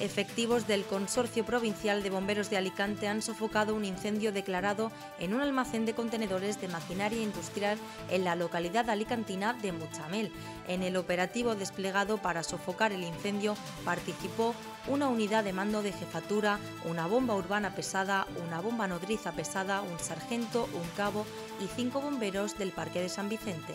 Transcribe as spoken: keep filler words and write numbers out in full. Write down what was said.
efectivos del Consorcio Provincial de Bomberos de Alicante han sofocado un incendio declarado en un almacén de contenedores de maquinaria industrial en la localidad alicantina de Mutxamel. En el operativo desplegado para sofocar el incendio participó una unidad de mando de jefatura, una bomba urbana pesada, una bomba nodriza pesada, un sargento, un cabo y cinco bomberos del Parque de San Vicente.